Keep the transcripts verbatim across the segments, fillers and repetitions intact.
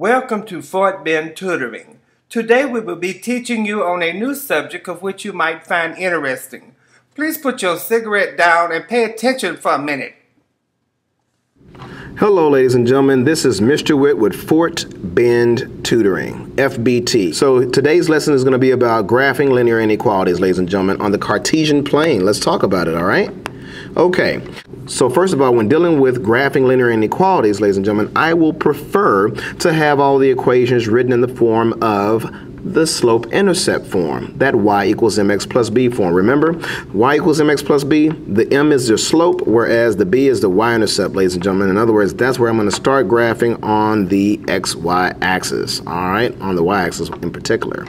Welcome to Fort Bend Tutoring. Today we will be teaching you on a new subject of which you might find interesting. Please put your cigarette down and pay attention for a minute. Hello ladies and gentlemen, this is Mister Witt with Fort Bend Tutoring, F B T. So today's lesson is going to be about graphing linear inequalities, ladies and gentlemen, on the Cartesian plane. Let's talk about it, all right? Okay, so first of all, when dealing with graphing linear inequalities, ladies and gentlemen, I will prefer to have all the equations written in the form of the slope-intercept form, that y equals mx plus b form. Remember, y equals mx plus b, the m is your slope, whereas the b is the y-intercept, ladies and gentlemen. In other words, that's where I'm going to start graphing on the xy axis, all right, on the y-axis in particular.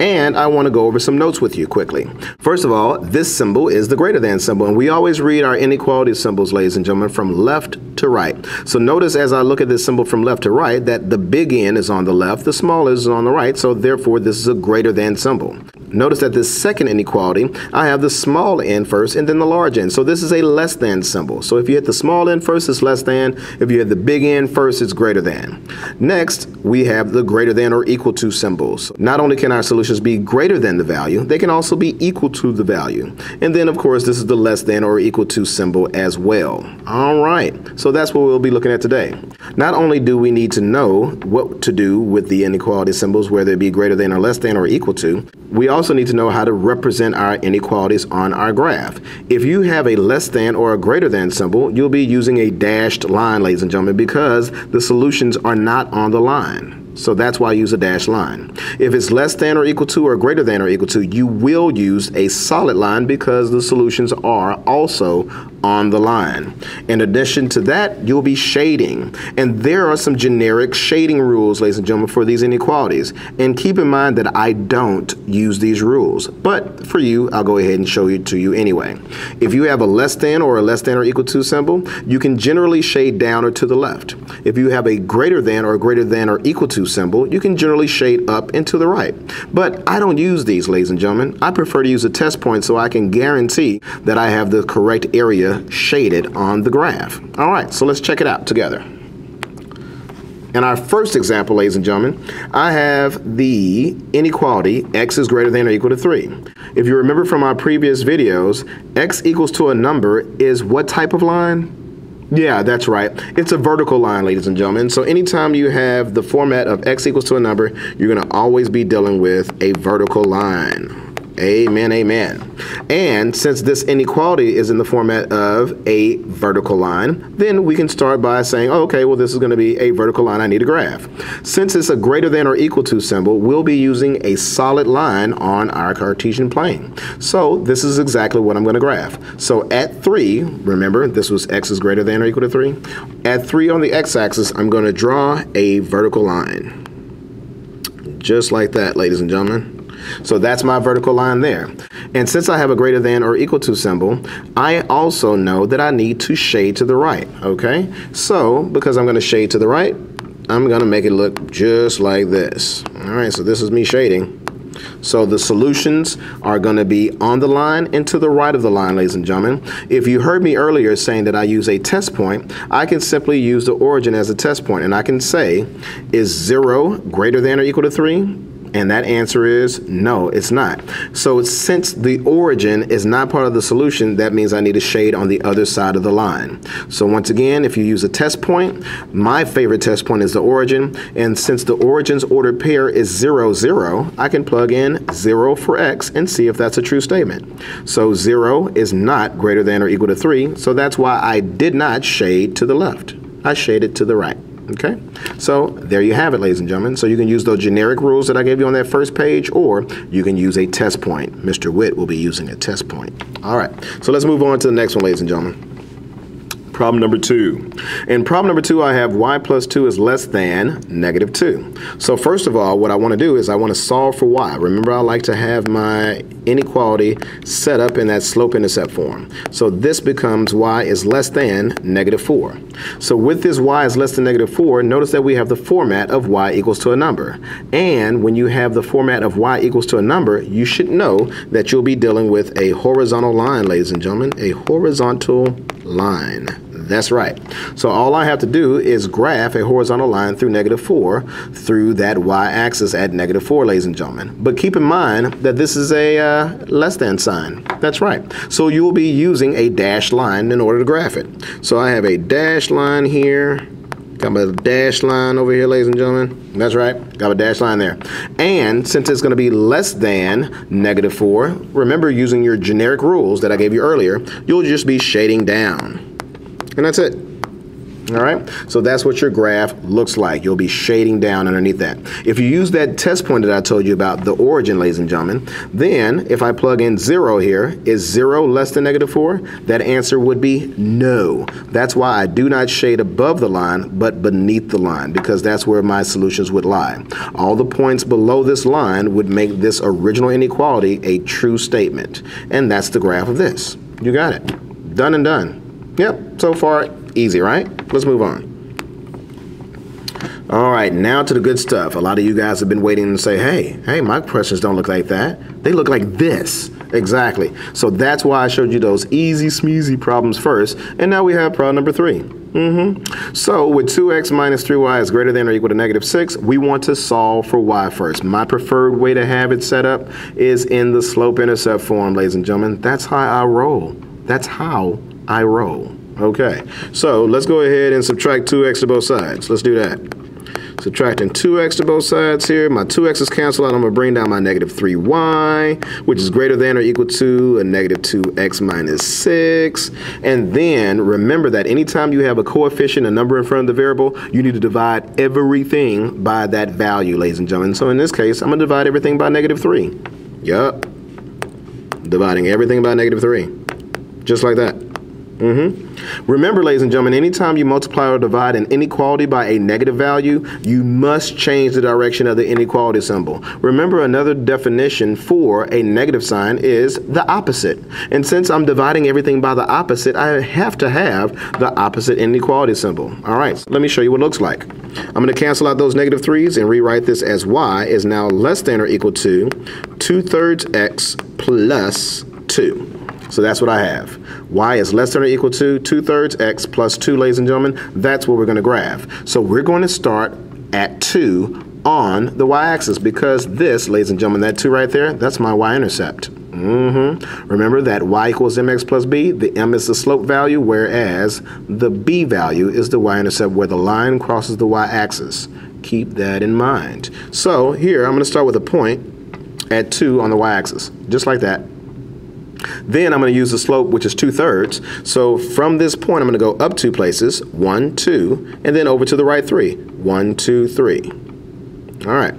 And I want to go over some notes with you quickly. First of all, this symbol is the greater than symbol, and we always read our inequality symbols, ladies and gentlemen, from left to right. So notice as I look at this symbol from left to right that the big N is on the left, the small is on the right, so therefore this is a greater than symbol. Notice that this second inequality, I have the small n first and then the large n. So this is a less than symbol. So if you hit the small n first, it's less than. If you hit the big N first, it's greater than. Next, we have the greater than or equal to symbols. Not only can our solutions be greater than the value, they can also be equal to the value. And then, of course, this is the less than or equal to symbol as well. All right. So that's what we'll be looking at today. Not only do we need to know what to do with the inequality symbols, whether it be greater than than or less than or equal to, we also need to know how to represent our inequalities on our graph. If you have a less than or a greater than symbol, you'll be using a dashed line, ladies and gentlemen, because the solutions are not on the line. So that's why I use a dashed line. If it's less than or equal to or greater than or equal to, you will use a solid line because the solutions are also on the line. In addition to that, you'll be shading. And there are some generic shading rules, ladies and gentlemen, for these inequalities. And keep in mind that I don't use these rules. But for you, I'll go ahead and show it to you anyway. If you have a less than or a less than or equal to symbol, you can generally shade down or to the left. If you have a greater than or a greater than or equal to symbol, you can generally shade up and to the right. But I don't use these, ladies and gentlemen. I prefer to use a test point so I can guarantee that I have the correct area shaded on the graph. All right, so let's check it out together. In our first example, ladies and gentlemen, I have the inequality x is greater than or equal to three. If you remember from our previous videos, x equals to a number is what type of line? Yeah, that's right. It's a vertical line, ladies and gentlemen. So anytime you have the format of x equals to a number, you're going to always be dealing with a vertical line. Amen, amen. And since this inequality is in the format of a vertical line, then we can start by saying, oh, okay, well, this is going to be a vertical line. I need a graph. Since it's a greater than or equal to symbol, we'll be using a solid line on our Cartesian plane. So this is exactly what I'm going to graph. So at three, remember, this was x is greater than or equal to three. At three on the x-axis, I'm going to draw a vertical line. Just like that, ladies and gentlemen. So that's my vertical line there. And since I have a greater than or equal to symbol, I also know that I need to shade to the right, okay? So because I'm going to shade to the right, I'm going to make it look just like this. All right, so this is me shading. So the solutions are going to be on the line and to the right of the line, ladies and gentlemen. If you heard me earlier saying that I use a test point, I can simply use the origin as a test point, and I can say, is zero greater than or equal to three? And that answer is no, it's not. So since the origin is not part of the solution, that means I need a shade on the other side of the line. So once again, if you use a test point, my favorite test point is the origin. And since the origin's ordered pair is zero, zero, I can plug in zero for x and see if that's a true statement. So zero is not greater than or equal to three. So that's why I did not shade to the left. I shaded to the right. Okay, so there you have it, ladies and gentlemen. So you can use those generic rules that I gave you on that first page, or you can use a test point. Mister Witt will be using a test point. All right, so let's move on to the next one, ladies and gentlemen. Problem number two. In problem number two, I have y plus two is less than negative two. So first of all, what I want to do is I want to solve for y. Remember, I like to have my inequality set up in that slope-intercept form. So this becomes y is less than negative four. So with this y is less than negative four, notice that we have the format of y equals to a number. And when you have the format of y equals to a number, you should know that you'll be dealing with a horizontal line, ladies and gentlemen, a horizontal line. That's right. So all I have to do is graph a horizontal line through negative four through that y-axis at negative four, ladies and gentlemen. But keep in mind that this is a uh, less than sign. That's right. So you will be using a dashed line in order to graph it. So I have a dashed line here. Got my dash line over here, ladies and gentlemen. That's right. Got a dash line there. And since it's going to be less than negative four, remember using your generic rules that I gave you earlier, you'll just be shading down. And that's it. All right? So that's what your graph looks like. You'll be shading down underneath that. If you use that test point that I told you about, the origin, ladies and gentlemen, then if I plug in zero here, is zero less than negative four? That answer would be no. That's why I do not shade above the line, but beneath the line, because that's where my solutions would lie. All the points below this line would make this original inequality a true statement. And that's the graph of this. You got it. Done and done. Yep, so far, easy, right? Let's move on. All right, now to the good stuff. A lot of you guys have been waiting to say, hey, hey, my questions don't look like that. They look like this. Exactly. So that's why I showed you those easy, smeezy problems first. And now we have problem number three. Mm-hmm. So with two x minus three y is greater than or equal to negative six, we want to solve for y first. My preferred way to have it set up is in the slope-intercept form, ladies and gentlemen. That's how I roll. That's how I roll. Okay, so let's go ahead and subtract two x to both sides. Let's do that. Subtracting two x to both sides here. My two x is canceled out. I'm going to bring down my negative three y, which is greater than or equal to a negative two x minus six. And then remember that anytime you have a coefficient, a number in front of the variable, you need to divide everything by that value, ladies and gentlemen. So in this case, I'm going to divide everything by negative three. Yup. Dividing everything by negative three. Just like that. Mm-hmm. Remember, ladies and gentlemen, anytime you multiply or divide an inequality by a negative value, you must change the direction of the inequality symbol. Remember, another definition for a negative sign is the opposite. And since I'm dividing everything by the opposite, I have to have the opposite inequality symbol. All right, so let me show you what it looks like. I'm going to cancel out those negative threes and rewrite this as y is now less than or equal to two-thirds x plus two. So that's what I have. Y is less than or equal to two-thirds x plus two, ladies and gentlemen. That's what we're going to graph. So we're going to start at two on the y-axis because this, ladies and gentlemen, that two right there, that's my y-intercept. Mm-hmm. Remember that y equals mx plus b. The m is the slope value, whereas the b value is the y-intercept where the line crosses the y-axis. Keep that in mind. So here, I'm going to start with a point at two on the y-axis, just like that. Then I'm going to use the slope, which is two-thirds. So from this point, I'm going to go up two places, one, two, and then over to the right three, one, two, three. All right.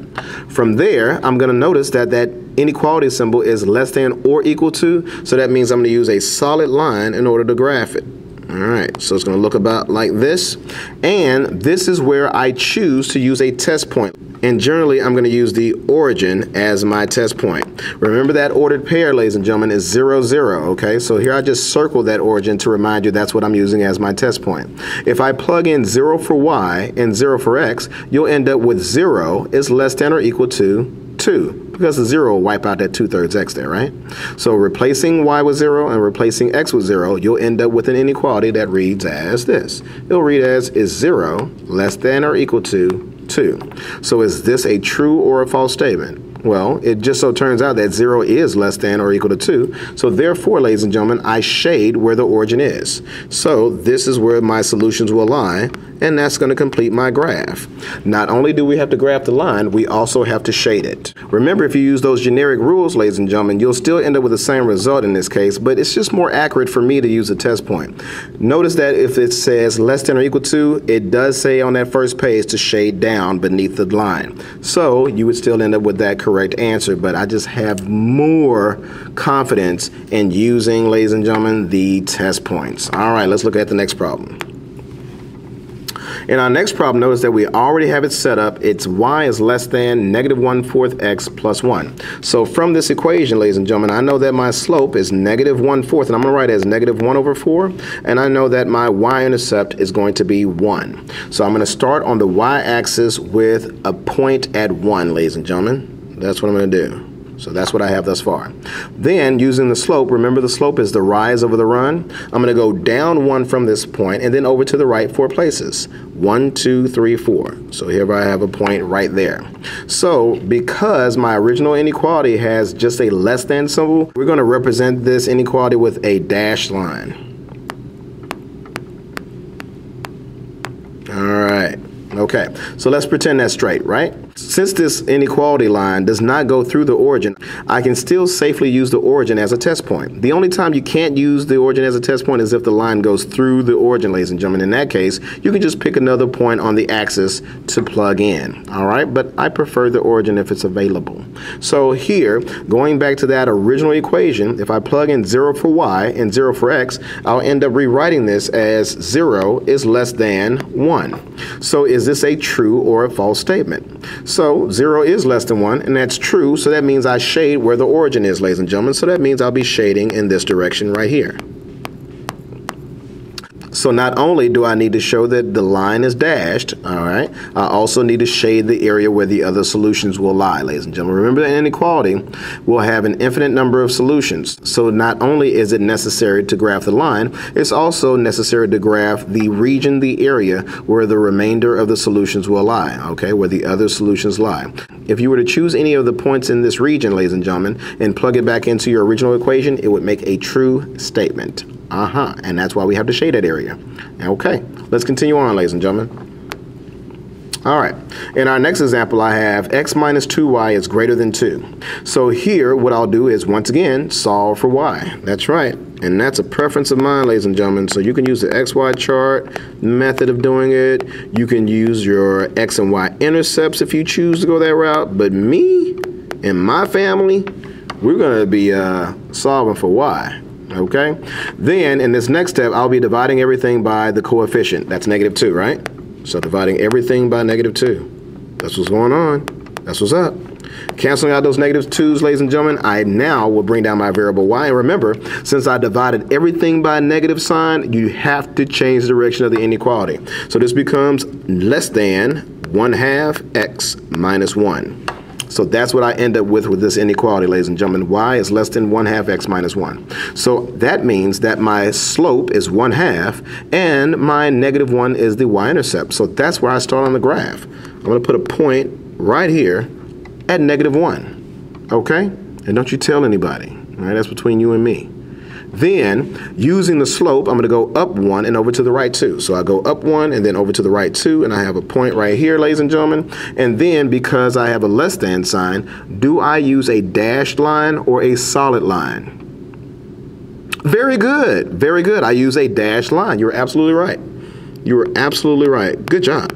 From there, I'm going to notice that that inequality symbol is less than or equal to, so that means I'm going to use a solid line in order to graph it. All right, so it's going to look about like this, and this is where I choose to use a test point. And generally, I'm going to use the origin as my test point. Remember that ordered pair, ladies and gentlemen, is zero, zero, okay? So here I just circled that origin to remind you that's what I'm using as my test point. If I plug in zero for y and zero for x, you'll end up with zero is less than or equal to two. Because the zero will wipe out that two-thirds x there, right? So replacing y with zero and replacing x with zero, you'll end up with an inequality that reads as this. It'll read as is zero less than or equal to two. So is this a true or a false statement? Well, it just so turns out that zero is less than or equal to two. So therefore, ladies and gentlemen, I shade where the origin is. So this is where my solutions will lie, and that's going to complete my graph. Not only do we have to graph the line, we also have to shade it. Remember, if you use those generic rules, ladies and gentlemen, you'll still end up with the same result in this case, but it's just more accurate for me to use a test point. Notice that if it says less than or equal to, it does say on that first page to shade down beneath the line. So you would still end up with that correct correct answer, but I just have more confidence in using, ladies and gentlemen, the test points. All right, let's look at the next problem. In our next problem, notice that we already have it set up. It's y is less than negative one-fourth x plus one. So from this equation, ladies and gentlemen, I know that my slope is negative one-fourth, and I'm going to write it as negative one over four, and I know that my y-intercept is going to be one. So I'm going to start on the y-axis with a point at one, ladies and gentlemen. That's what I'm going to do. So that's what I have thus far. Then, using the slope, remember the slope is the rise over the run. I'm going to go down one from this point and then over to the right four places. One, two, three, four. So here I have a point right there. So because my original inequality has just a less than symbol, we're going to represent this inequality with a dashed line. All right. Okay, so let's pretend that's straight, right? Since this inequality line does not go through the origin, I can still safely use the origin as a test point. The only time you can't use the origin as a test point is if the line goes through the origin, ladies and gentlemen. In that case, you can just pick another point on the axis to plug in, all right? But I prefer the origin if it's available. So here, going back to that original equation, if I plug in zero for y and zero for x, I'll end up rewriting this as zero is less than one. So is this a true or a false statement? So zero is less than one, and that's true, so that means I shade where the origin is, ladies and gentlemen. So that means I'll be shading in this direction right here. So not only do I need to show that the line is dashed, all right, I also need to shade the area where the other solutions will lie, ladies and gentlemen. Remember, the inequality will have an infinite number of solutions. So not only is it necessary to graph the line, it's also necessary to graph the region, the area where the remainder of the solutions will lie, okay, where the other solutions lie. If you were to choose any of the points in this region, ladies and gentlemen, and plug it back into your original equation, it would make a true statement. Uh-huh, and that's why we have to shade that area. Okay, let's continue on, ladies and gentlemen. All right, in our next example, I have x minus two y is greater than two. So here, what I'll do is, once again, solve for y. That's right, and that's a preference of mine, ladies and gentlemen. So you can use the x y chart method of doing it. You can use your x and y intercepts if you choose to go that route. But me and my family, we're going to be uh, solving for y. Okay, then in this next step, I'll be dividing everything by the coefficient. That's negative two, right? So dividing everything by negative two. That's what's going on. That's what's up. Canceling out those negative twos, ladies and gentlemen, I now will bring down my variable y. And remember, since I divided everything by a negative sign, you have to change the direction of the inequality. So this becomes less than one half x minus one. So that's what I end up with with this inequality, ladies and gentlemen. Y is less than one half x minus one. So that means that my slope is one half, and my negative one is the y-intercept. So that's where I start on the graph. I'm going to put a point right here at negative one, okay? And don't you tell anybody, all right? That's between you and me. Then, using the slope, I'm going to go up one and over to the right two. So I go up one and then over to the right two, and I have a point right here, ladies and gentlemen. And then, because I have a less than sign, do I use a dashed line or a solid line? Very good. Very good. I use a dashed line. You're absolutely right. You were absolutely right. Good job.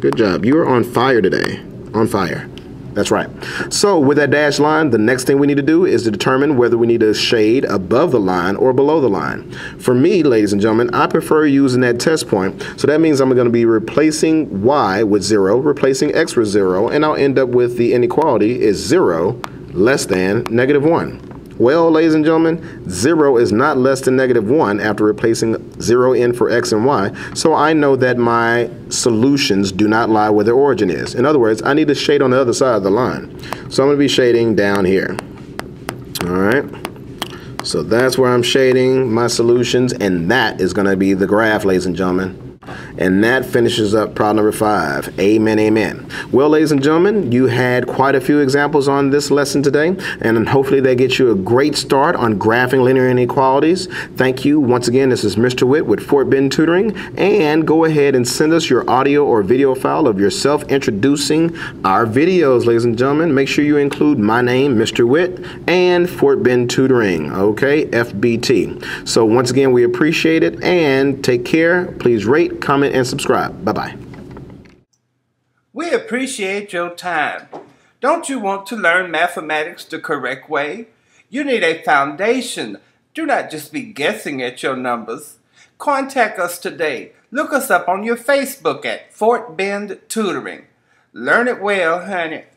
Good job. You are on fire today. On fire. That's right. So with that dashed line, the next thing we need to do is to determine whether we need to shade above the line or below the line. For me, ladies and gentlemen, I prefer using that test point. So that means I'm going to be replacing y with zero, replacing x with zero, and I'll end up with the inequality is zero less than negative one. Well, ladies and gentlemen, zero is not less than negative one after replacing zero in for x and y, so I know that my solutions do not lie where their origin is. In other words, I need to shade on the other side of the line. So I'm going to be shading down here. All right. So that's where I'm shading my solutions, and that is going to be the graph, ladies and gentlemen. And that finishes up problem number five. Amen, amen. Well, ladies and gentlemen, you had quite a few examples on this lesson today, and hopefully they get you a great start on graphing linear inequalities. Thank you. Once again, this is Mister Witt with Fort Bend Tutoring, and go ahead and send us your audio or video file of yourself introducing our videos, ladies and gentlemen. Make sure you include my name, Mister Witt, and Fort Bend Tutoring, okay, F B T. So once again, we appreciate it, and take care. Please rate, comment, and subscribe. Bye-bye. We appreciate your time. Don't you want to learn mathematics the correct way? You need a foundation. Do not just be guessing at your numbers. Contact us today. Look us up on your Facebook at Fort Bend Tutoring. Learn it well, honey.